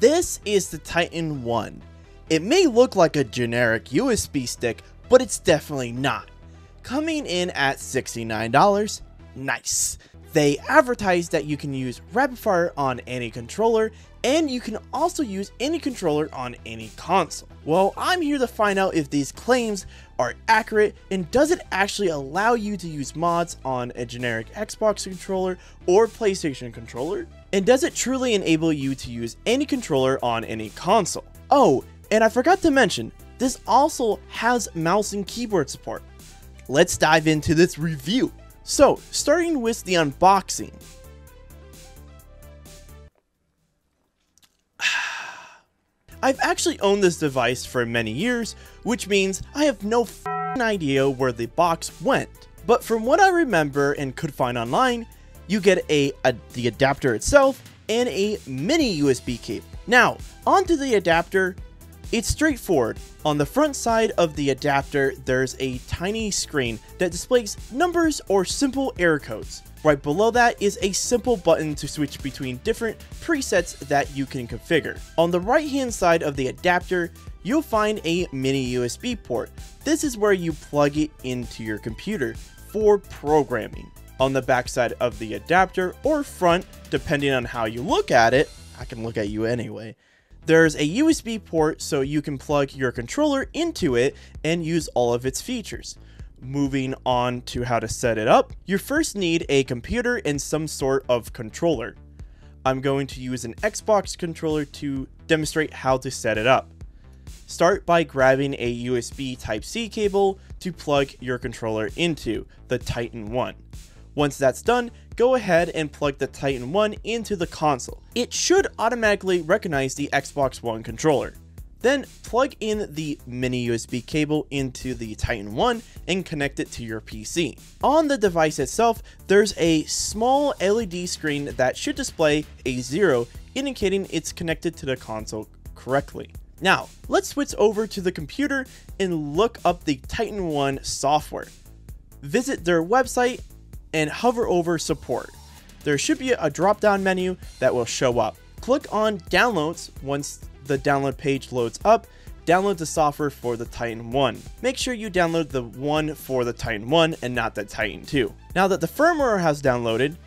This is the Titan One. It may look like a generic USB stick, but it's definitely not. Coming in at $69, nice. They advertise that you can use rapid fire on any controller, and you can also use any controller on any console. Well, I'm here to find out if these claims are accurate, and does it actually allow you to use mods on a generic Xbox controller or PlayStation controller? And does it truly enable you to use any controller on any console? Oh, and I forgot to mention, this also has mouse and keyboard support. Let's dive into this review. So, starting with the unboxing. I've actually owned this device for many years, which means I have no f***ing idea where the box went. But from what I remember and could find online, you get the adapter itself and a mini USB cable. Now, onto the adapter, it's straightforward. On the front side of the adapter, there's a tiny screen that displays numbers or simple error codes. Right below that is a simple button to switch between different presets that you can configure. On the right hand side of the adapter, you'll find a mini USB port. This is where you plug it into your computer for programming. On the back side of the adapter, or front, depending on how you look at it, I can look at you anyway, there's a USB port so you can plug your controller into it and use all of its features. Moving on to how to set it up, you first need a computer and some sort of controller. I'm going to use an Xbox controller to demonstrate how to set it up. Start by grabbing a USB Type-C cable to plug your controller into the Titan One. Once that's done, go ahead and plug the Titan One into the console. It should automatically recognize the Xbox One controller. Then plug in the mini USB cable into the Titan One and connect it to your PC. On the device itself, there's a small LED screen that should display a 0, indicating it's connected to the console correctly. Now, let's switch over to the computer and look up the Titan One software. Visit their website and hover over support. There should be a drop-down menu that will show up. Click on downloads once the download page loads up. Download the software for the Titan One. Make sure you download the one for the Titan One and not the Titan Two. Now that the firmware has downloaded,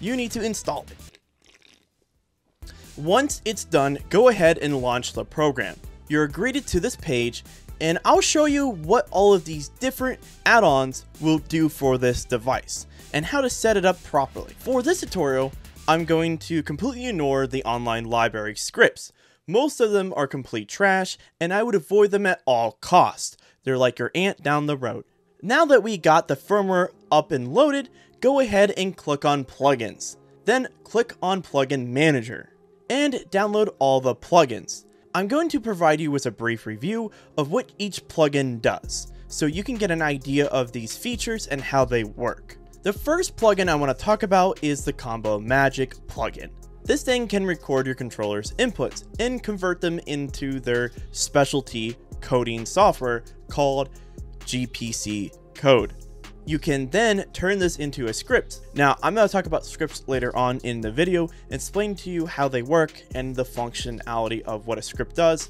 you need to install it. Once it's done, go ahead and launch the program. You're greeted to this page, and I'll show you what all of these different add-ons will do for this device and how to set it up properly. For this tutorial, I'm going to completely ignore the online library scripts. Most of them are complete trash, and I would avoid them at all costs. They're like your aunt down the road. Now that we got the firmware up and loaded, go ahead and click on plugins. Then click on plugin manager and download all the plugins. I'm going to provide you with a brief review of what each plugin does, so you can get an idea of these features and how they work. The first plugin I want to talk about is the Combo Magic plugin. This thing can record your controller's inputs and convert them into their specialty coding software called GPC Code. You can then turn this into a script. Now, I'm going to talk about scripts later on in the video and explain to you how they work and the functionality of what a script does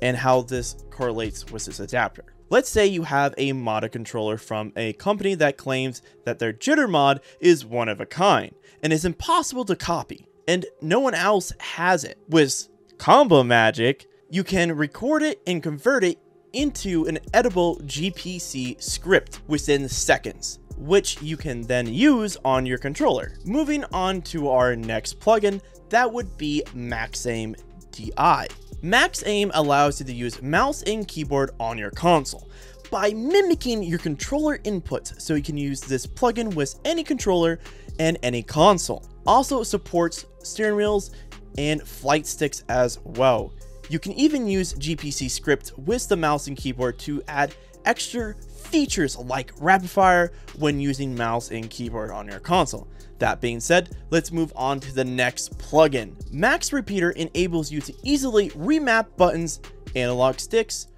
and how this correlates with this adapter. Let's say you have a modded controller from a company that claims that their jitter mod is one of a kind and is impossible to copy, and no one else has it. With Combo Magic, you can record it and convert it into an editable GPC script within seconds, which you can then use on your controller. Moving on to our next plugin, that would be MaxAim DI. MaxAim allows you to use mouse and keyboard on your console by mimicking your controller inputs, so you can use this plugin with any controller and any console. Also supports steering wheels and flight sticks as well. You can even use GPC script with the mouse and keyboard to add extra features like rapid fire when using mouse and keyboard on your console. That being said, let's move on to the next plugin. Max Repeater enables you to easily remap buttons, analog sticks,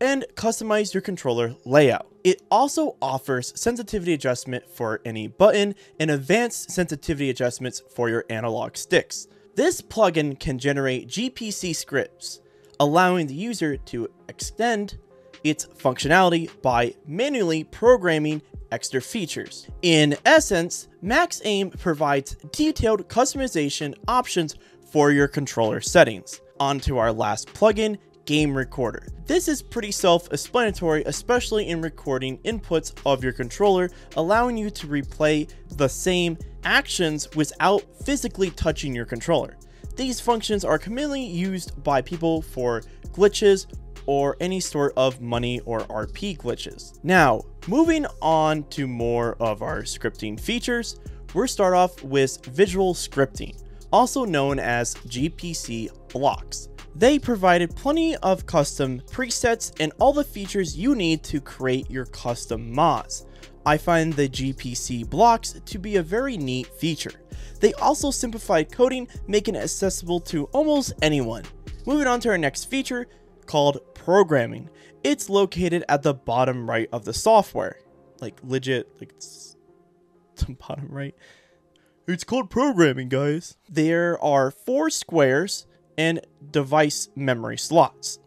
and customize your controller layout. It also offers sensitivity adjustment for any button and advanced sensitivity adjustments for your analog sticks. This plugin can generate GPC scripts, allowing the user to extend its functionality by manually programming extra features. In essence, MaxAim provides detailed customization options for your controller settings. On to our last plugin, Game Recorder. This is pretty self-explanatory, especially in recording inputs of your controller, allowing you to replay the same actions without physically touching your controller. These functions are commonly used by people for glitches or any sort of money or RP glitches. Now, moving on to more of our scripting features, we'll start off with visual scripting, also known as GPC blocks. They provided plenty of custom presets and all the features you need to create your custom mods. I find the GPC blocks to be a very neat feature. They also simplify coding, making it accessible to almost anyone. Moving on to our next feature called programming. It's located at the bottom right of the software. Like legit, like it's the bottom right. It's called programming, guys. There are 4 squares and device memory slots.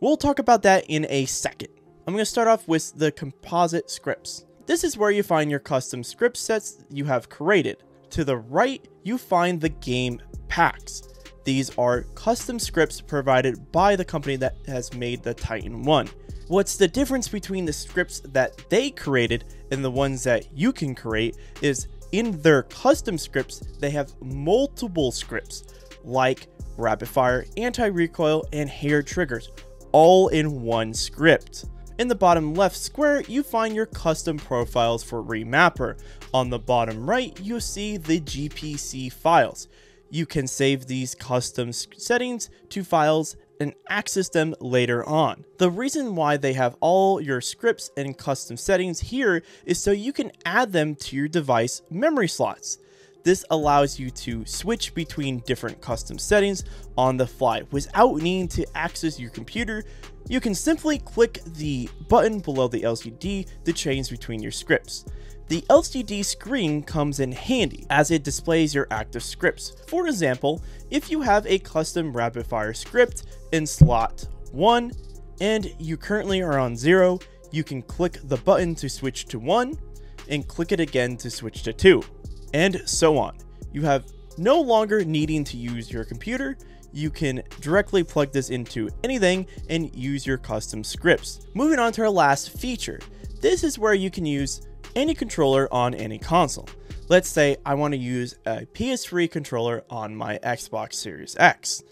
We'll talk about that in a second. I'm going to start off with the composite scripts. This is where you find your custom script sets you have created. To the right, you find the game packs. These are custom scripts provided by the company that has made the Titan One. What's the difference between the scripts that they created and the ones that you can create is in their custom scripts, they have multiple scripts like rapid fire, anti-recoil, and hair triggers, all in one script. In the bottom left square, you find your custom profiles for Remapper. On the bottom right, you see the GPC files. You can save these custom settings to files and access them later on. The reason why they have all your scripts and custom settings here is so you can add them to your device memory slots. This allows you to switch between different custom settings on the fly without needing to access your computer. You can simply click the button below the LCD to change between your scripts. The LCD screen comes in handy as it displays your active scripts. For example, if you have a custom rapid fire script in slot 1 and you currently are on 0, you can click the button to switch to 1 and click it again to switch to 2. And so on. You have no longer needing to use your computer. You can directly plug this into anything and use your custom scripts. Moving on to our last feature. This is where you can use any controller on any console. Let's say I want to use a PS3 controller on my Xbox Series X.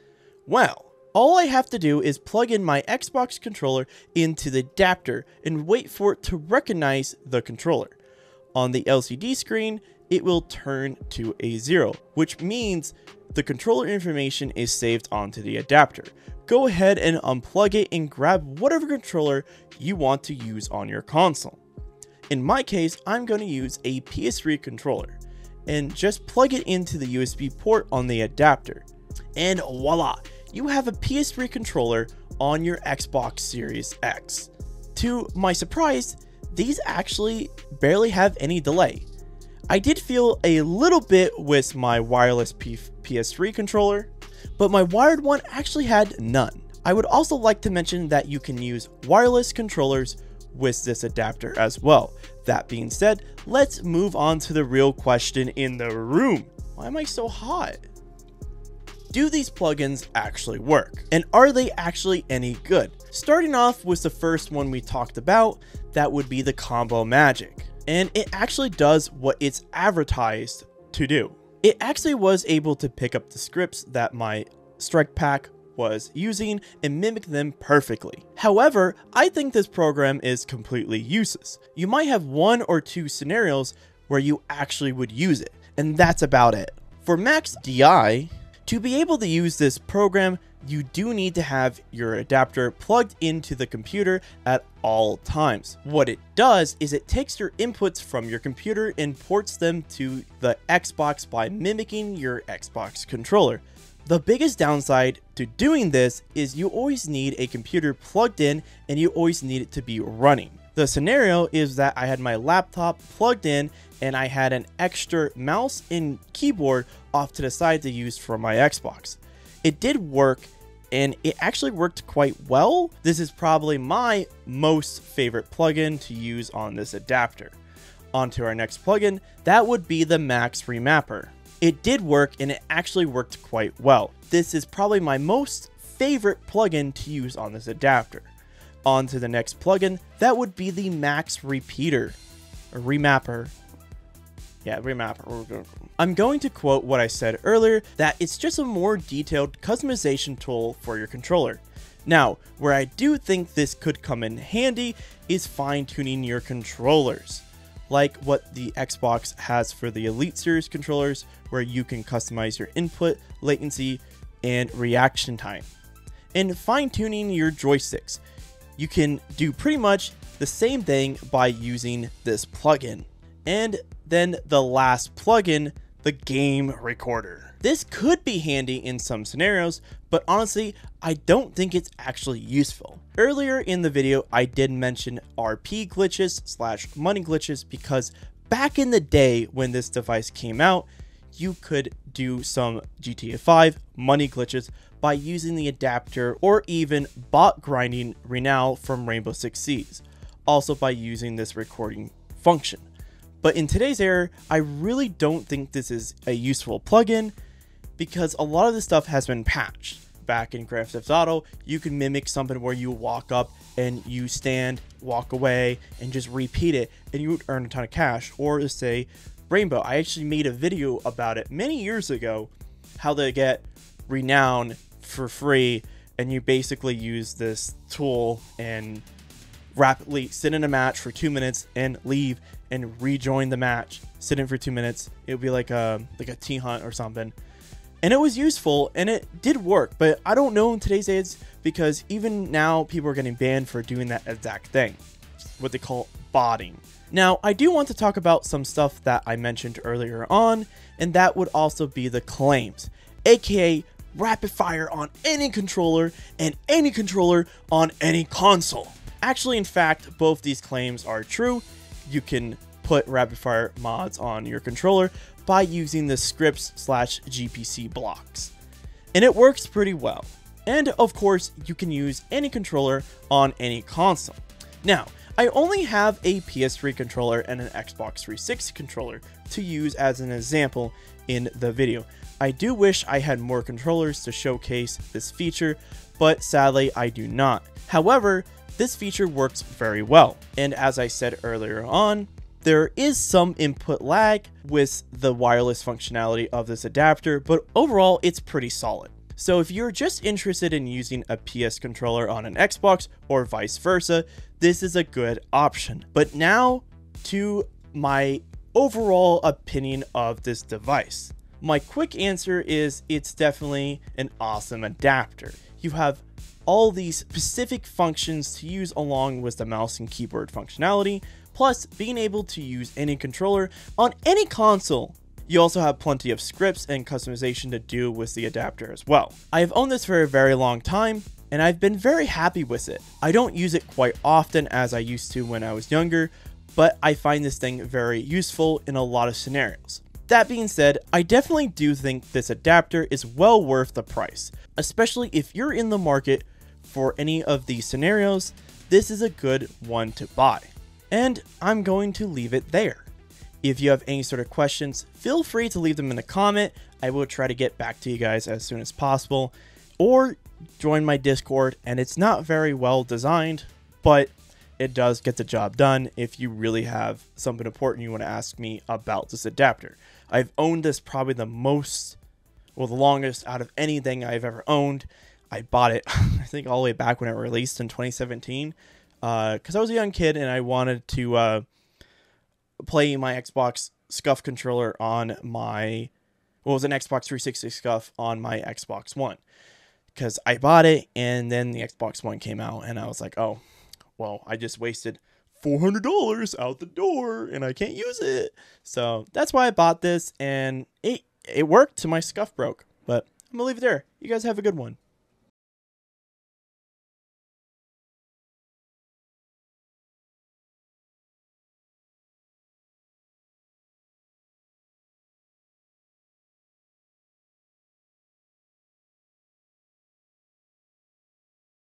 Well, all I have to do is plug in my Xbox controller into the adapter and wait for it to recognize the controller. On the LCD screen, it will turn to a 0, which means the controller information is saved onto the adapter. Go ahead and unplug it and grab whatever controller you want to use on your console. In my case, I'm going to use a PS3 controller and just plug it into the USB port on the adapter. And voila, you have a PS3 controller on your Xbox Series X. To my surprise, these actually barely have any delay. I did feel a little bit with my wireless PS3 controller, but my wired one actually had none. I would also like to mention that you can use wireless controllers with this adapter as well. That being said, let's move on to the real question in the room. Why am I so hot? Do these plugins actually work? And are they actually any good? Starting off with the first one we talked about, that would be the Combo Magic. And it actually does what it's advertised to do. It actually was able to pick up the scripts that my Strike Pack was using and mimic them perfectly. However, I think this program is completely useless. You might have 1 or 2 scenarios where you actually would use it, and that's about it. For Max DI, to be able to use this program, you do need to have your adapter plugged into the computer at all times. What it does is it takes your inputs from your computer and ports them to the Xbox by mimicking your Xbox controller. The biggest downside to doing this is you always need a computer plugged in and you always need it to be running. The scenario is that I had my laptop plugged in and I had an extra mouse and keyboard off to the side to use for my Xbox. It did work, and it actually worked quite well. This is probably my most favorite plugin to use on this adapter. Onto our next plugin, that would be the Max Remapper. It did work, and it actually worked quite well. This is probably my most favorite plugin to use on this adapter. On to the next plugin, that would be the Max Repeater, or Remapper. Yeah, Remapper. I'm going to quote what I said earlier, that it's just a more detailed customization tool for your controller. Now, where I do think this could come in handy is fine-tuning your controllers, like what the Xbox has for the Elite Series controllers, where you can customize your input, latency, and reaction time. And fine-tuning your joysticks. You can do pretty much the same thing by using this plugin. And then the last plugin, the Game Recorder. This could be handy in some scenarios, but honestly, I don't think it's actually useful. Earlier in the video, I did mention RP glitches / money glitches because back in the day when this device came out, you could do some GTA 5 money glitches by using the adapter or even bot grinding Renal from Rainbow Six Siege, also by using this recording function. But in today's era, I really don't think this is a useful plugin because a lot of this stuff has been patched. Back in Grand Theft Auto, you can mimic something where you walk up and you stand, walk away, and just repeat it, and you would earn a ton of cash. Or to say, Rainbow, I actually made a video about it many years ago, how to get renown for free, and you basically use this tool and rapidly sit in a match for 2 minutes and leave and rejoin the match, sit in for 2 minutes. It would be like a tea hunt or something. And it was useful and it did work, but I don't know in today's age because even now people are getting banned for doing that exact thing, what they call botting. Now, I do want to talk about some stuff that I mentioned earlier on, and that would also be the claims, aka rapid fire on any controller and any controller on any console. Actually, in fact, both these claims are true. You can put rapid fire mods on your controller by using the scripts / GPC blocks, and it works pretty well. And of course, you can use any controller on any console. Now, I only have a PS3 controller and an Xbox 360 controller to use as an example in the video. I do wish I had more controllers to showcase this feature, but sadly I do not. However, this feature works very well, and as I said earlier on, there is some input lag with the wireless functionality of this adapter, but overall it's pretty solid. So if you're just interested in using a PS controller on an Xbox or vice versa, this is a good option. But now to my overall opinion of this device. My quick answer is it's definitely an awesome adapter. You have all these specific functions to use along with the mouse and keyboard functionality, plus being able to use any controller on any console. You also have plenty of scripts and customization to do with the adapter as well. I've owned this for a very long time, and I've been very happy with it. I don't use it quite often as I used to when I was younger, but I find this thing very useful in a lot of scenarios. That being said, I definitely do think this adapter is well worth the price, especially if you're in the market for any of these scenarios. This is a good one to buy. And I'm going to leave it there. If you have any sort of questions, feel free to leave them in the comment. I will try to get back to you guys as soon as possible, or join my Discord. And it's not very well designed, but it does get the job done if you really have something important you want to ask me about this adapter. I've owned this probably the most, or the longest out of anything I've ever owned. I bought it, I think, all the way back when it released in 2017, because I was a young kid and I wanted to play my Xbox Scuf controller on my, well, it was an Xbox 360 Scuf on my Xbox One, because I bought it and then the Xbox One came out and I was like, oh, well, I just wasted $400 out the door and I can't use it. So that's why I bought this, and it worked till my Scuf broke. But I'm gonna leave it there. You guys have a good one.